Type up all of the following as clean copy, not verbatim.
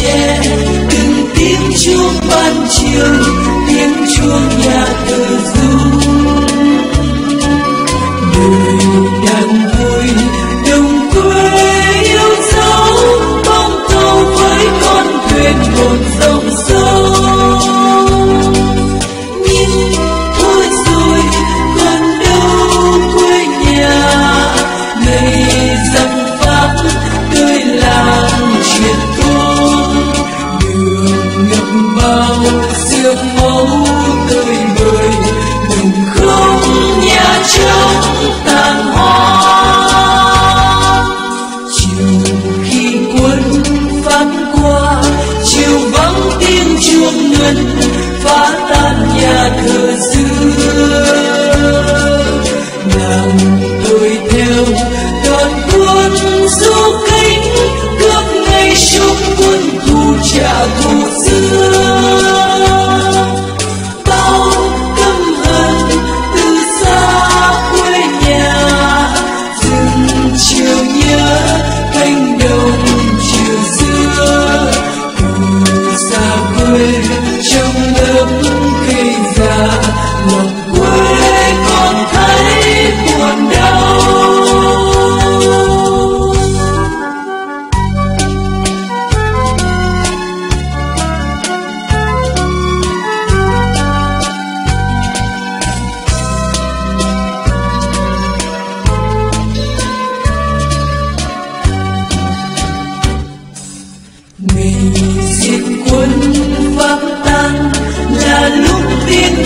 tre, từng tiếng chuông ban chiều, tiếng chuông nhà thờ ru. Đời đang vui, đồng quê yêu dấu, bóng tàu với con thuyền một dòng sâu. Nhưng thôi rồi, còn đâu quê nhà, ngày dân Pháp tới làm chuyện con. Đường ngập bao sương máu tơi bời, đồng không nhà trống. Phá tan nhà thờ xưa, nàng tôi theo đoàn quân du kích cướp ngay súng quân thù trả thù xưa. Bao căm hận từ xa quê nhà, rừng chiều nhớ cánh đồng chiều xưa. Từ xa quê trong lớp cây già, lòng quê còn thấy buồn đau. Mình diệt quân Pháp tan là lúc tiếng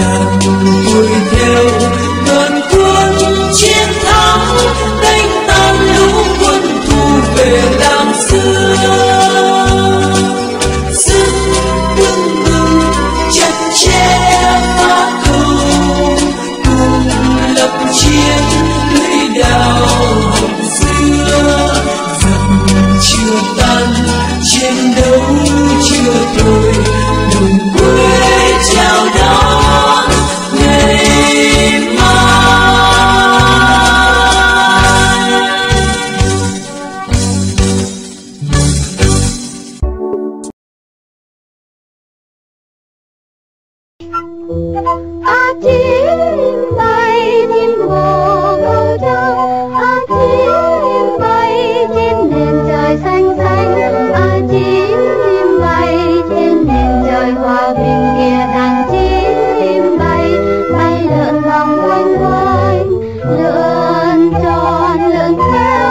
Làm vui theo đoàn quân chiến thắng, đánh tan lũ quân thù về làm xưa. Sức tương tư chặt chẽ phá thù, cùng lập chiến lưỡi đào hồng xưa. Dặm chưa tan, chiến đấu chưa thôi, đồng quê chào đón ngày mai. A chim bay thêm mùa câu trăng, a chim bay trên nền trời xanh xanh, a chim bay trên nền trời hòa bình kia. Đàn chim bay bay lượn vòng quanh quanh, lượn tròn lượn theo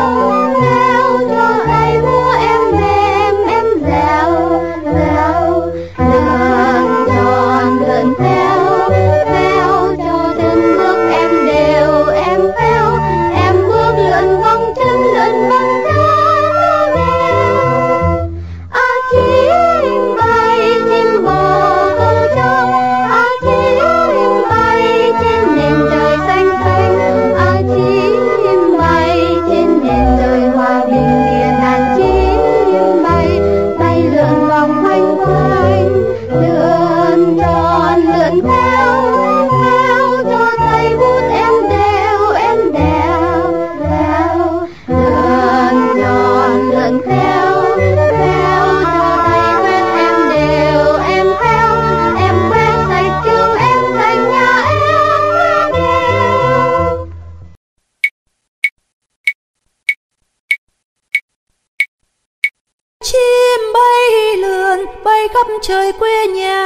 theo cho ai mua em dèo dèo, lượn tròn lượn theo. Chim bay lượn bay khắp trời quê nhà,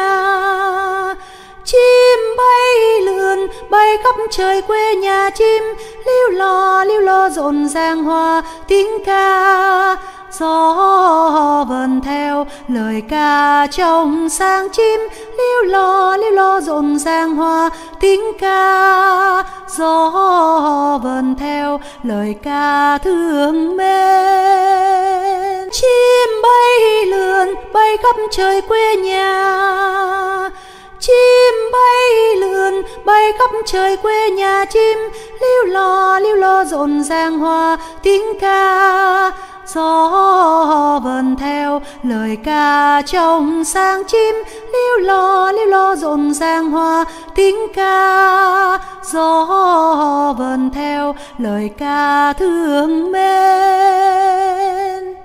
chim bay lượn bay khắp trời quê nhà. Chim líu lo rộn ràng hòa tiếng ca, gió vần theo lời ca trong sáng. Chim líu lo rộn ràng hòa tiếng ca, gió vần theo lời ca thương mến. Chim bay lượn bay khắp trời quê nhà, chim bay lượn bay khắp trời quê nhà. Chim líu lo rộn ràng hòa tiếng ca, gió vần theo lời ca trong sáng chim liêu lo rộn ràng hoa tiếng ca. Gió vần theo lời ca thương mến.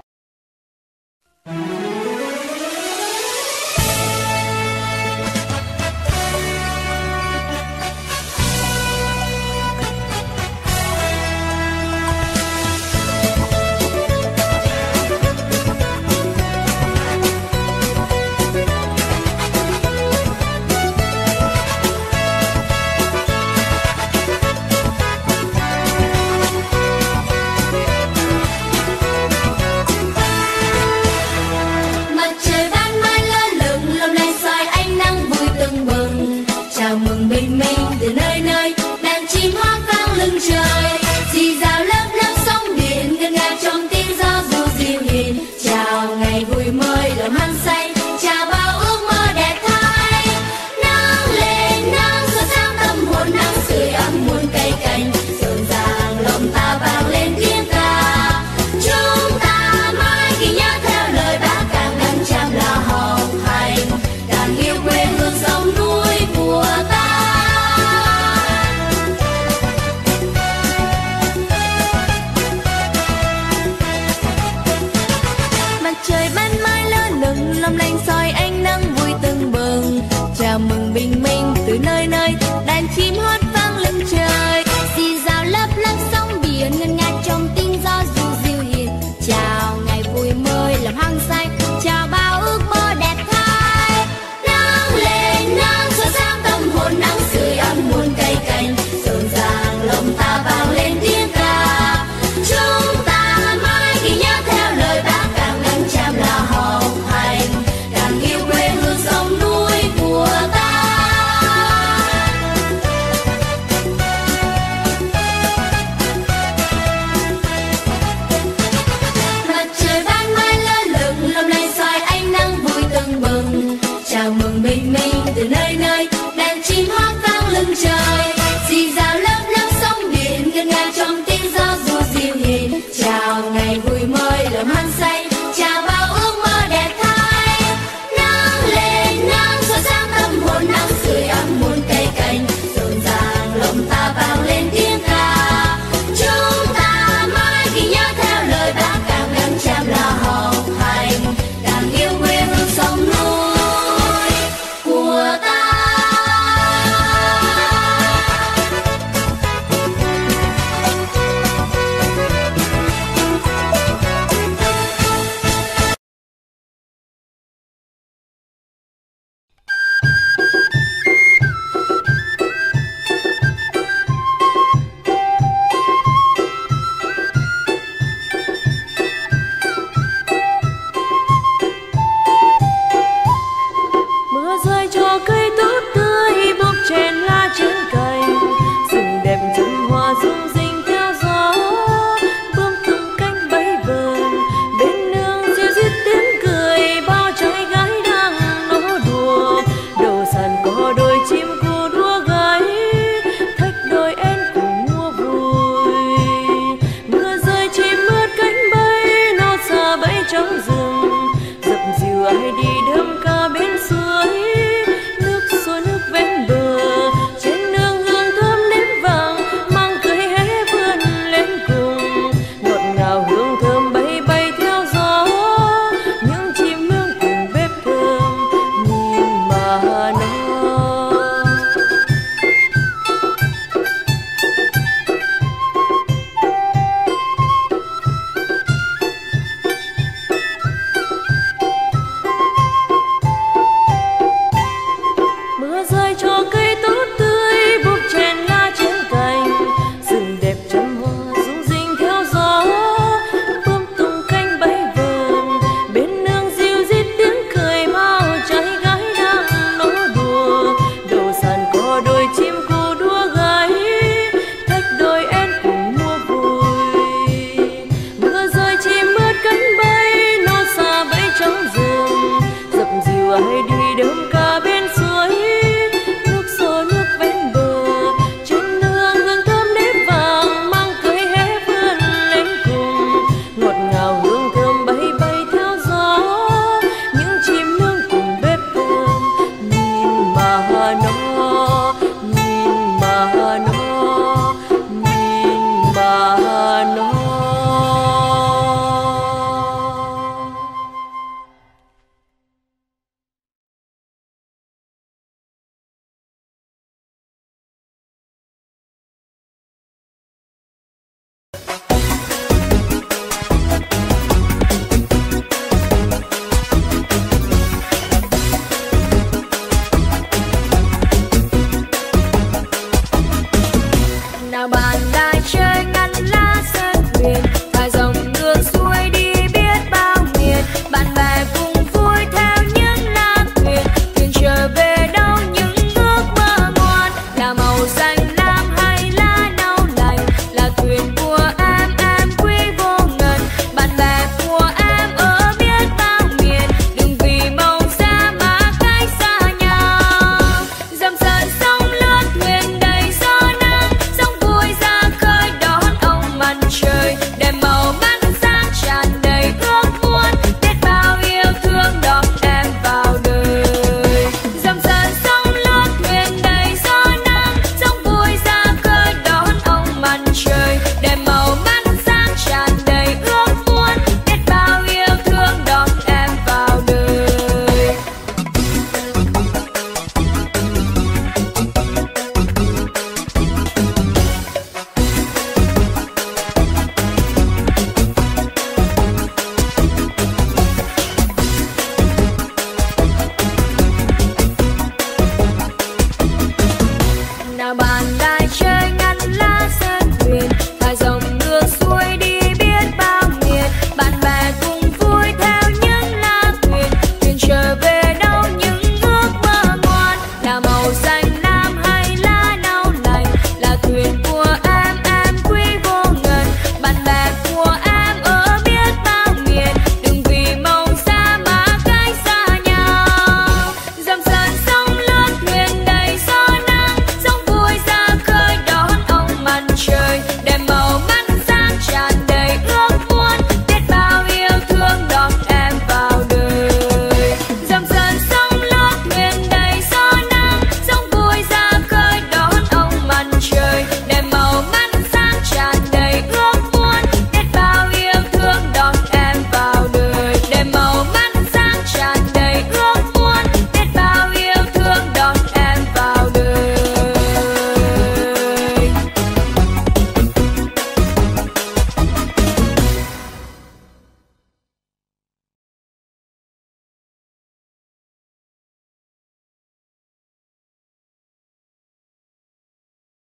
nó